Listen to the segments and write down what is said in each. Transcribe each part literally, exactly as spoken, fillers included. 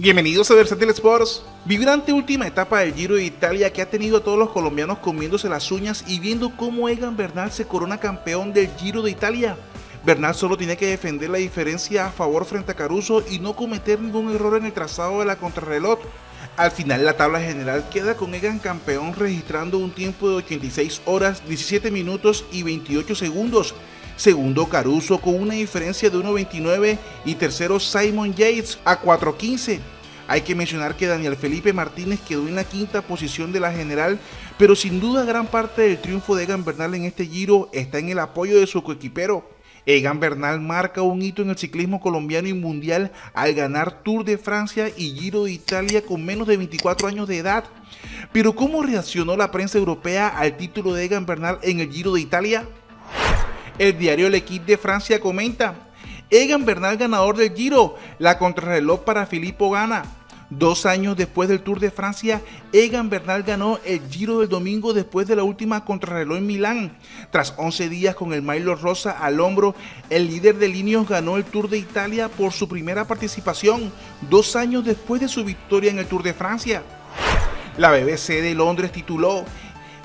Bienvenidos a Versátil Sports. Vibrante última etapa del Giro de Italia que ha tenido a todos los colombianos comiéndose las uñas y viendo cómo Egan Bernal se corona campeón del Giro de Italia. Bernal solo tiene que defender la diferencia a favor frente a Caruso y no cometer ningún error en el trazado de la contrarreloj. Al final la tabla general queda con Egan campeón registrando un tiempo de ochenta y seis horas, diecisiete minutos y veintiocho segundos. Segundo Caruso con una diferencia de uno veintinueve y tercero Simon Yates a cuatro quince. Hay que mencionar que Daniel Felipe Martínez quedó en la quinta posición de la general, pero sin duda gran parte del triunfo de Egan Bernal en este Giro está en el apoyo de su coequipero. Egan Bernal marca un hito en el ciclismo colombiano y mundial al ganar Tour de Francia y Giro de Italia con menos de veinticuatro años de edad. Pero ¿cómo reaccionó la prensa europea al título de Egan Bernal en el Giro de Italia? El diario L'Equipe de Francia comenta: Egan Bernal ganador del Giro, la contrarreloj para Filippo Ganna. Dos años después del Tour de Francia, Egan Bernal ganó el Giro del domingo después de la última contrarreloj en Milán. Tras once días con el Maikel Rosas al hombro, el líder de Ineos ganó el Tour de Italia por su primera participación, dos años después de su victoria en el Tour de Francia. La B B C de Londres tituló: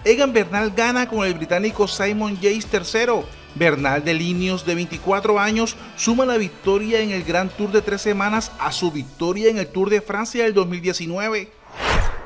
Egan Bernal gana con el británico Simon Yates tercero. Bernal de Ineos, de veinticuatro años, suma la victoria en el Gran Tour de tres semanas a su victoria en el Tour de Francia del dos mil diecinueve.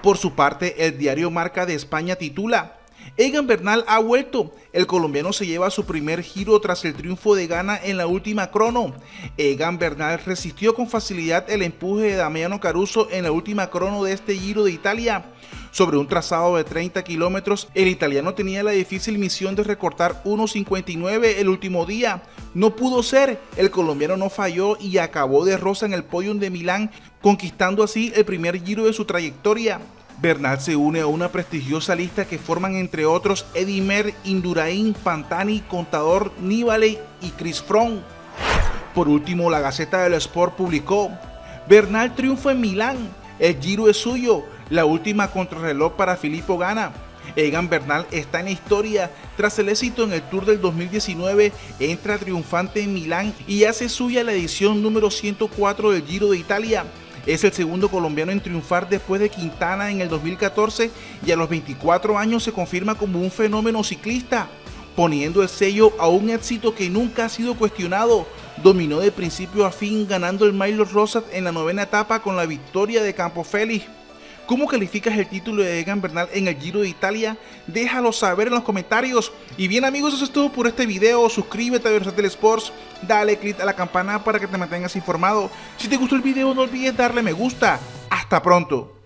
Por su parte, el diario Marca de España titula: Egan Bernal ha vuelto, el colombiano se lleva su primer Giro tras el triunfo de Ganna en la última crono. Egan Bernal resistió con facilidad el empuje de Damiano Caruso en la última crono de este Giro de Italia. Sobre un trazado de treinta kilómetros, el italiano tenía la difícil misión de recortar uno cincuenta y nueve el último día. No pudo ser, el colombiano no falló y acabó de rosa en el podium de Milán, conquistando así el primer Giro de su trayectoria. Bernal se une a una prestigiosa lista que forman entre otros Eddie Mer, Indurain, Pantani, Contador, Nibali y Chris Froome. Por último, la Gaceta del Sport publicó: Bernal triunfa en Milán, el Giro es suyo, la última contrarreloj para Filippo Ganna. Egan Bernal está en la historia, tras el éxito en el Tour del dos mil diecinueve, entra triunfante en Milán y hace suya la edición número ciento cuatro del Giro de Italia. Es el segundo colombiano en triunfar después de Quintana en el dos mil catorce y a los veinticuatro años se confirma como un fenómeno ciclista, poniendo el sello a un éxito que nunca ha sido cuestionado. Dominó de principio a fin ganando el Maikel Rosas en la novena etapa con la victoria de Campo Félix. ¿Cómo calificas el título de Egan Bernal en el Giro de Italia? Déjalo saber en los comentarios. Y bien amigos, eso es todo por este video. Suscríbete a Versátil Sports, dale click a la campana para que te mantengas informado. Si te gustó el video no olvides darle me gusta. Hasta pronto.